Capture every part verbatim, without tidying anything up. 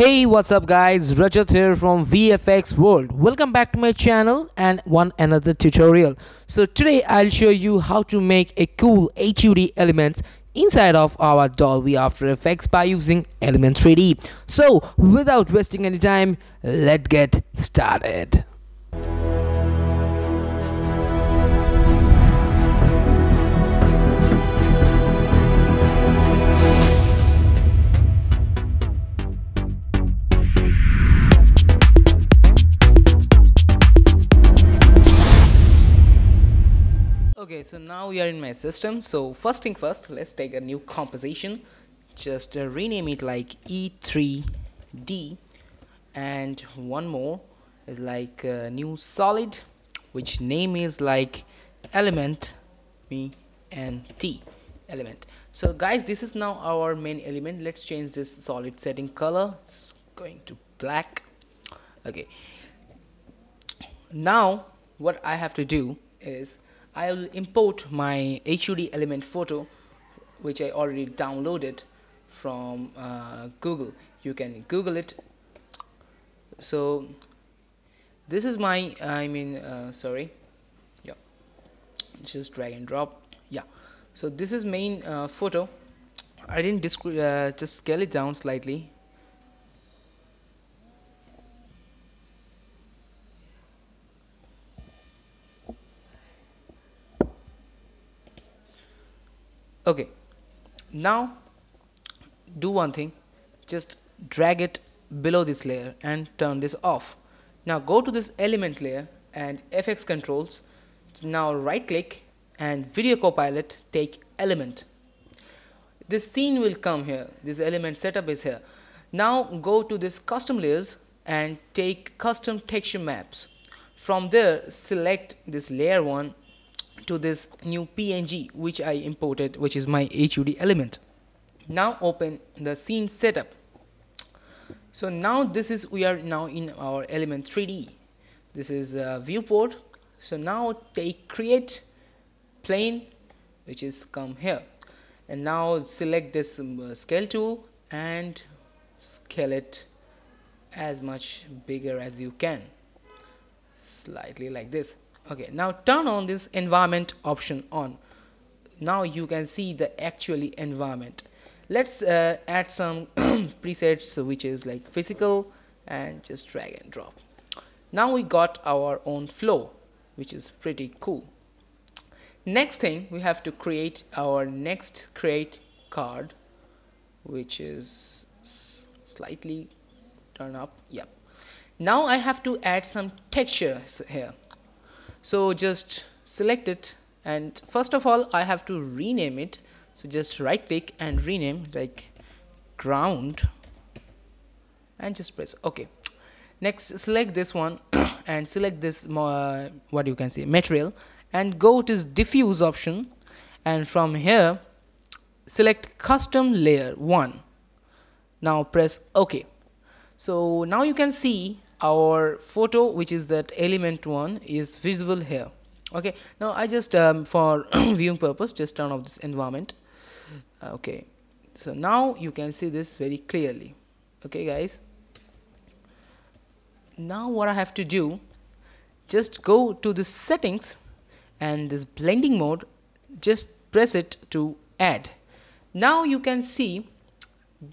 Hey, what's up guys, Rajat here from V F X World. Welcome back to my channel and one another tutorial. So today I'll show you how to make a cool H U D elements inside of our Dolby After Effects by using Element three D. So without wasting any time, let's get started. Okay, so now we are in my system. So first thing first, let's take a new composition, just uh, rename it like E three D, and one more is like a uh, new solid, which name is like element me and T element. So guys, this is now our main element. Let's change this solid setting color. It's going to black. Okay, now what I have to do is I will import my H U D element photo, which I already downloaded from uh, Google. You can Google it. So this is my, I mean, uh, sorry, yeah, just drag and drop. Yeah, so this is main uh, photo. I didn't uh, just scale it down slightly. Okay, now do one thing, just drag it below this layer and turn this off. Now go to this element layer and F X controls. Now right click and Video Copilot, take element. This scene will come here, this element setup is here. Now go to this custom layers and take custom texture maps. From there select this layer one to this new P N G which I imported, which is my H U D element. Now open the scene setup. So now this is, we are now in our Element three D. This is a viewport. So now take create plane, which is come here, and now select this um, scale tool and scale it as much bigger as you can, slightly like this. Okay, now turn on this environment option on. Now you can see the actually environment. Let's uh, add some presets, which is like physical, and just drag and drop. Now we got our own flow, which is pretty cool. Next thing, we have to create our next create card, which is slightly turn up. Yep. Now I have to add some textures here. So just select it, and first of all I have to rename it. So just right click and rename like ground and just press OK. Next select this one and select this uh, what you can see material, and go to this diffuse option, and from here select custom layer one. Now press OK. So now you can see our photo, which is that element one, is visible here. Okay, now I just um, for viewing purpose just turn off this environment. Okay, so now you can see this very clearly. Okay guys, now what I have to do, just go to the settings and this blending mode, just press it to add. Now you can see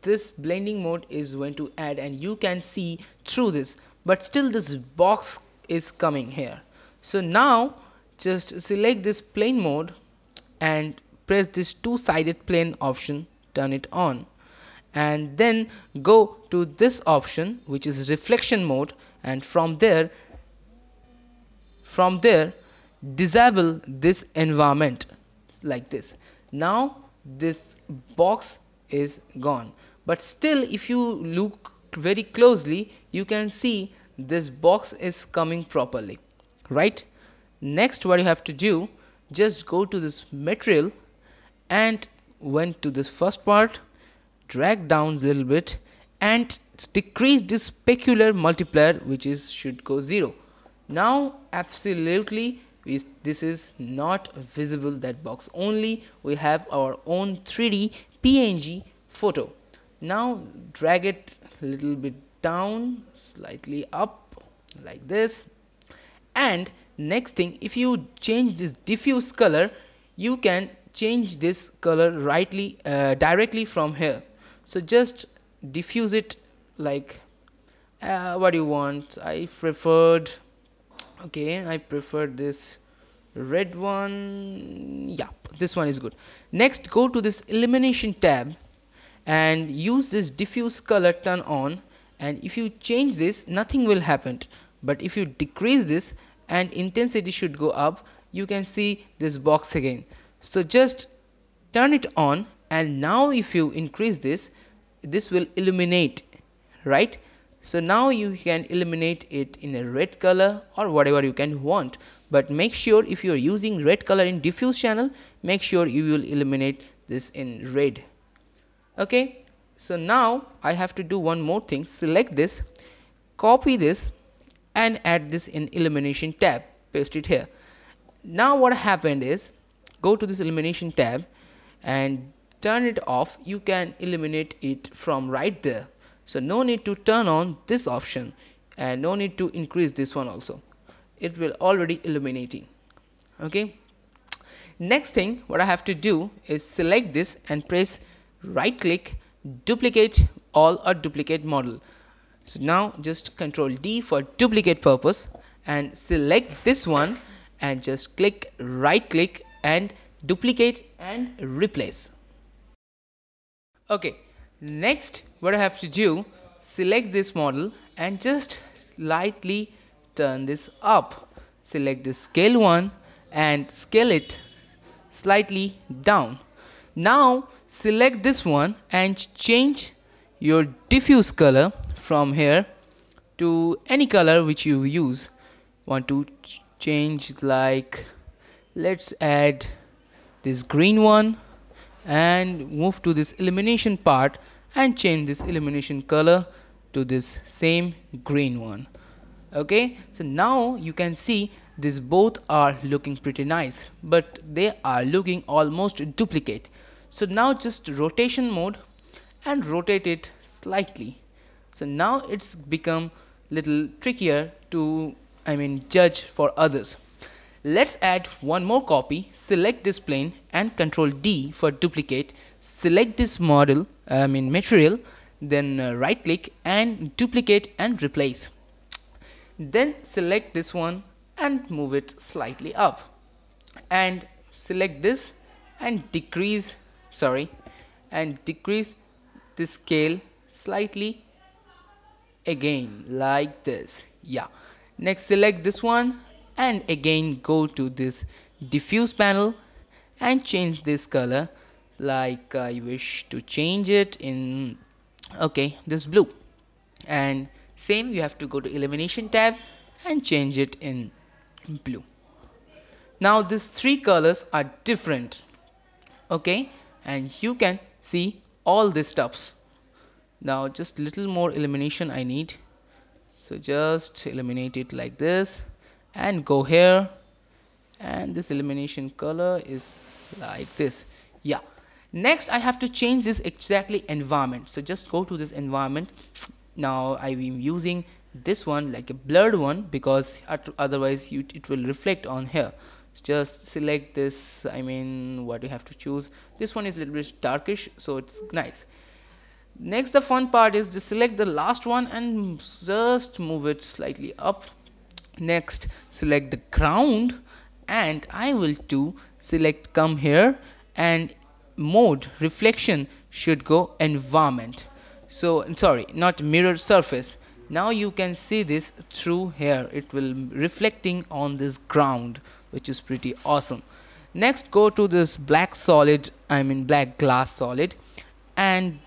this blending mode is going to add, and you can see through this, but still this box is coming here. So now just select this plane mode and press this two-sided plane option, turn it on, and then go to this option which is reflection mode, and from there from there disable this environment like this. Now this box is gone, but still if you look very closely you can see this box is coming properly, right? Next what you have to do, just go to this material and went to this first part, drag down a little bit and decrease this specular multiplier, which is should go zero. Now absolutely is this is not visible, that box only. We have our own three D P N G photo. Now drag it little bit down, slightly up, like this. And next thing, if you change this diffuse color, you can change this color rightly uh, directly from here. So just diffuse it like uh, what you want. I preferred, okay, I preferred this red one. Yeah, this one is good. Next, go to this illumination tab and use this diffuse color turn on, and if you change this, nothing will happen. But if you decrease this and intensity should go up, you can see this box again. So just turn it on, and now if you increase this, this will illuminate, right? So now you can illuminate it in a red color or whatever you can want. But make sure if you're using red color in diffuse channel, make sure you will illuminate this in red. Okay, so now I have to do one more thing. Select this, copy this, and add this in illumination tab, paste it here. Now what happened is, go to this illumination tab and turn it off. You can illuminate it from right there. So no need to turn on this option and no need to increase this one also. It will already illuminating. Okay, next thing what I have to do is select this and press right click, duplicate all or duplicate model. So now just control D for duplicate purpose and select this one and just click right click and duplicate and replace. Okay, next what I have to do, select this model and just lightly turn this up. Select the scale one and scale it slightly down. Now select this one and change your diffuse color from here to any color which you use. Want to change, like let's add this green one and move to this illumination part and change this illumination color to this same green one. Okay, so now you can see these both are looking pretty nice, but they are looking almost duplicate. So now just rotation mode and rotate it slightly. So now it's become little trickier to I mean judge for others. Let's add one more copy. Select this plane and control D for duplicate. Select this model I mean material, then uh, right click and duplicate and replace. Then select this one and move it slightly up, and select this and decrease sorry and decrease the scale slightly again, like this. Yeah, next select this one and again go to this diffuse panel and change this color like I wish to change it in, okay, this blue. And same, you have to go to illumination tab and change it in blue. Now these three colors are different, okay, and you can see all these stuffs. Now just little more illumination I need, so just illuminate it like this and go here, and this illumination color is like this. Yeah, next I have to change this exactly environment. So just go to this environment. Now I am using this one like a blurred one because otherwise you, it will reflect on here. Just select this, I mean what you have to choose. This one is a little bit darkish, so it's nice. Next, the fun part is to select the last one and just move it slightly up. Next, select the ground, and I will do select come here and mode reflection should go environment. So sorry, not mirror surface. Now you can see this through here. It will reflecting on this ground, which is pretty awesome. Next, go to this black solid, I mean black glass solid, and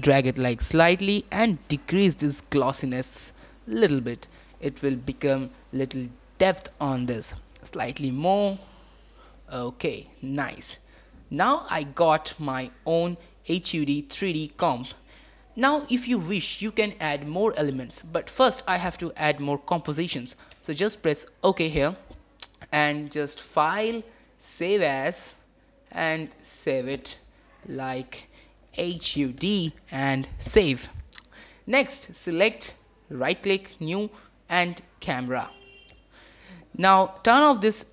drag it like slightly and decrease this glossiness little bit. It will become little depth on this, slightly more. Okay, nice. Now I got my own H U D three D comp. Now if you wish, you can add more elements, but first I have to add more compositions. So just press OK here and just file, save as, and save it like H U D and save. Next, select, right click, new, and camera. Now turn off this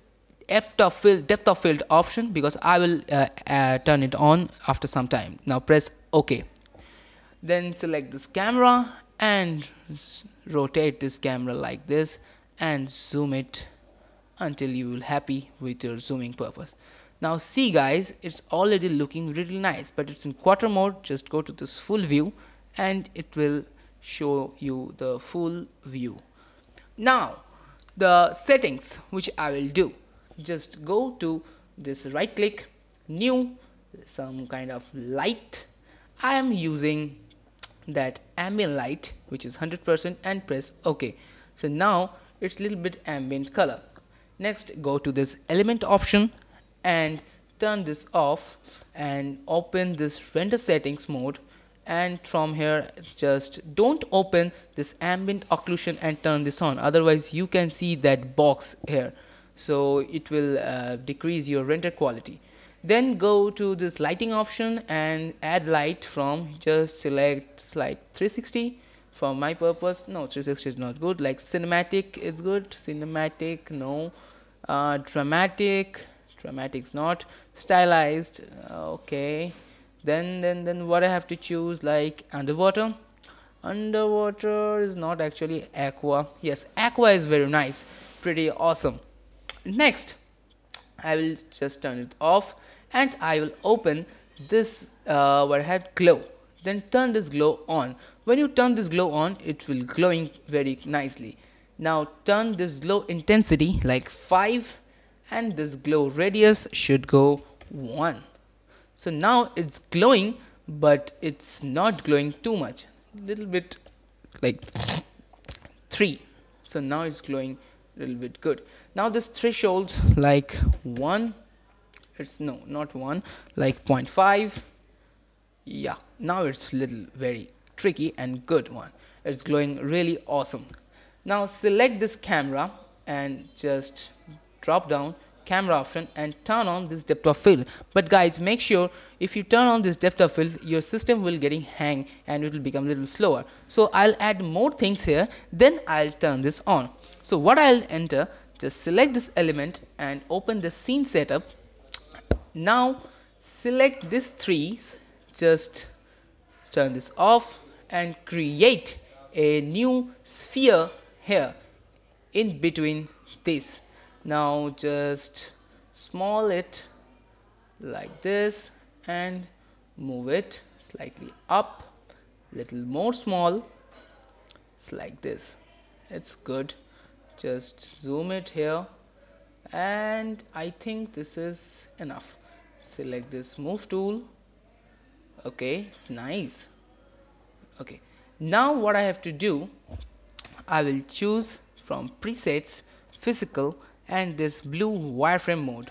F of field, depth of field option, because I will uh, uh, turn it on after some time. Now press OK. Then select this camera and rotate this camera like this and zoom it until you will happy with your zooming purpose. Now see guys, it's already looking really nice, but it's in quarter mode. Just go to this full view and it will show you the full view. Now the settings which I will do, just go to this, right click, new, some kind of light. I am using that ambient light which is one hundred percent and press OK. So now it's a little bit ambient color. Next, go to this element option and turn this off and open this render settings mode, and from here just don't open this ambient occlusion and turn this on, otherwise you can see that box here, so it will uh, decrease your render quality. Then go to this lighting option and add light from, just select like three sixty for my purpose. No, three sixty is not good. Like cinematic is good. Cinematic, no. Uh, dramatic, dramatic's not. Stylized, okay. Then, then, then what I have to choose, like underwater. Underwater is not actually aqua. Yes, aqua is very nice. Pretty awesome. Next, I will just turn it off and I will open this uh, what I had, glow. Then turn this glow on. When you turn this glow on, it will glowing very nicely. Now turn this glow intensity like five and this glow radius should go one. So now it's glowing, but it's not glowing too much. Little bit like three. So now it's glowing little bit good. Now this thresholds like one, it's no, not one, like zero point five. Yeah, now it's little very tricky and good one. It's glowing really awesome. Now select this camera and just drop down camera option and turn on this depth of field. But guys, make sure if you turn on this depth of field, your system will getting hang and it will become a little slower. So I'll add more things here, then I'll turn this on. So what I'll enter, just select this element and open the scene setup. Now select these three, just turn this off and create a new sphere here in between this. Now just small it like this and move it slightly up, little more small. It's like this, it's good. Just zoom it here and I think this is enough. Select this move tool. Okay, it's nice. Okay, now what I have to do, I will choose from presets, physical, and this blue wireframe mode.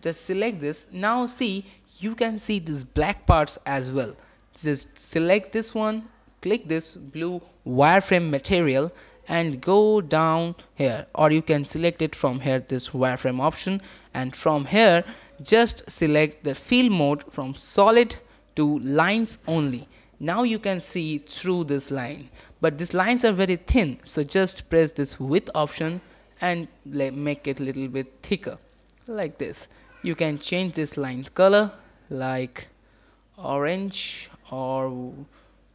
Just select this. Now see, you can see these black parts as well. Just select this one, click this blue wireframe material and go down here, or you can select it from here, this wireframe option, and from here just select the fill mode from solid to lines only. Now you can see through this line, but these lines are very thin, so just press this width option and make it a little bit thicker like this. You can change this line's color like orange, or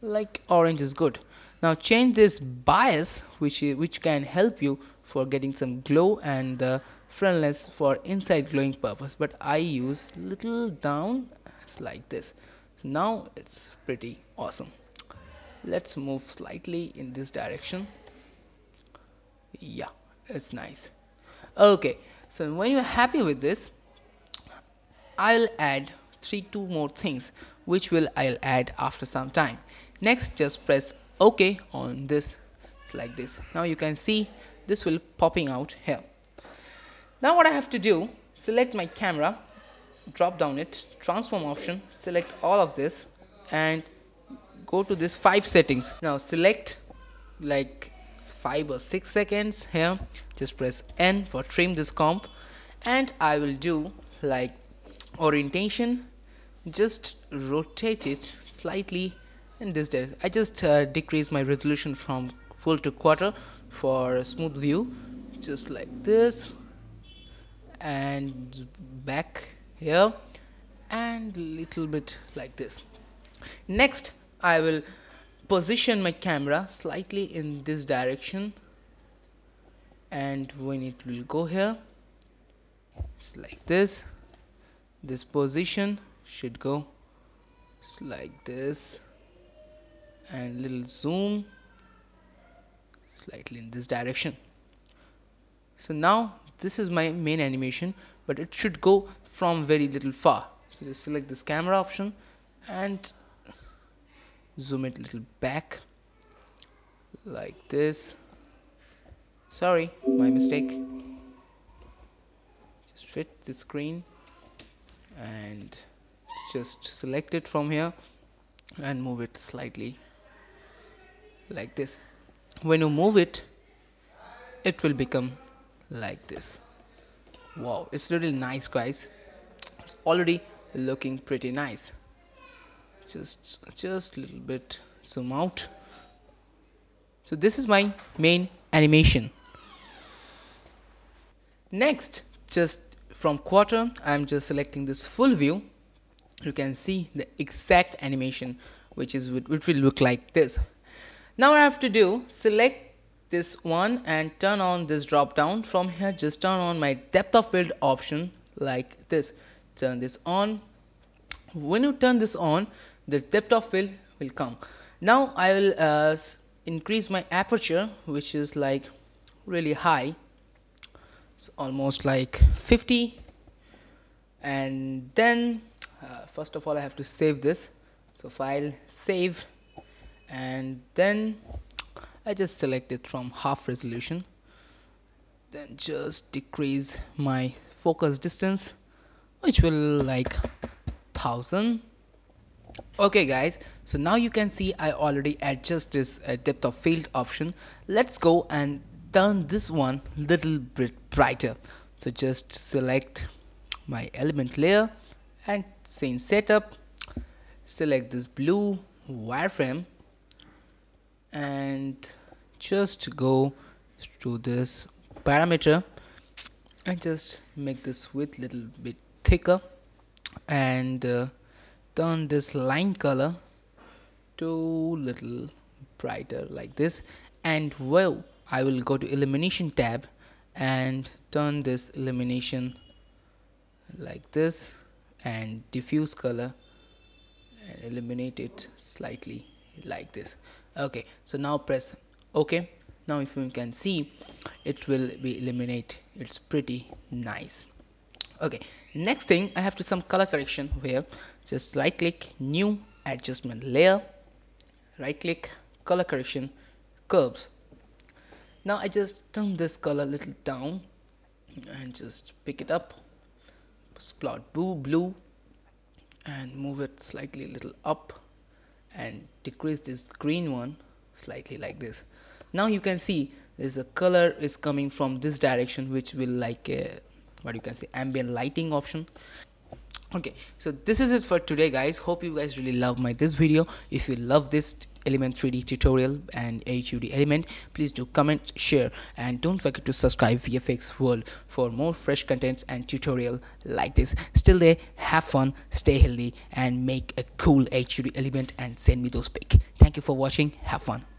like orange is good. Now change this bias, which is, which can help you for getting some glow and the frontness for inside glowing purpose, but I use little down like this. So now it's pretty awesome. Let's move slightly in this direction. Yeah, it's nice. Okay, so when you're happy with this, I'll add three two more things which will I'll add after some time. Next, just press OK on this. It's like this. Now you can see this will popping out here. Now what I have to do, select my camera, drop down it, transform option, select all of this and go to this five settings. Now select like five or six seconds here, just press N for trim this comp, and I will do like orientation, just rotate it slightly in this direction. I just uh, decrease my resolution from full to quarter for a smooth view, just like this, and back here, and little bit like this. Next, I will position my camera slightly in this direction, and when it will go here, it's like this. This position should go like this, and little zoom slightly in this direction. So now this is my main animation, but it should go from very little far. So just select this camera option and zoom it a little back like this. Sorry, my mistake. Just fit the screen and just select it from here and move it slightly like this. When you move it, it will become like this. Wow, it's really nice, guys. It's already looking pretty nice. Just just a little bit zoom out. So this is my main animation. Next, just from quarter, I'm just selecting this full view. You can see the exact animation, which is which will look like this. Now I have to do select this one and turn on this drop down. From here, just turn on my depth of field option like this. Turn this on. When you turn this on, the depth of field will come. Now I will uh, increase my aperture, which is like really high. It's almost like fifty. And then uh, first of all, I have to save this. So file, save, and then I just select it from half resolution. Then just decrease my focus distance, which will like thousand. Okay guys, so now you can see I already adjust this uh, depth of field option. Let's go and turn this one little bit brighter. So just select my element layer and same setup, select this blue wireframe and just go to this parameter and just make this width little bit thicker and uh, turn this line color to little brighter like this. And well, I will go to illumination tab and turn this illumination like this and diffuse color and illuminate it slightly like this. Okay, so now press OK. Now if you can see, it will be illuminate. It's pretty nice. Okay, next thing, I have to some color correction here. Just right click, new adjustment layer, right click, color correction, curves. Now I just turn this color a little down and just pick it up, splot blue blue and move it slightly a little up and decrease this green one slightly like this. Now you can see there's a color is coming from this direction, which will like a what you can say ambient lighting option. Okay, so this is it for today, guys. Hope you guys really love my this video. If you love this Element three D tutorial and H U D element, please do comment, share, and don't forget to subscribe V F X World for more fresh contents and tutorial like this. Still there, have fun, stay healthy, and make a cool H U D element and send me those pics. Thank you for watching. Have fun.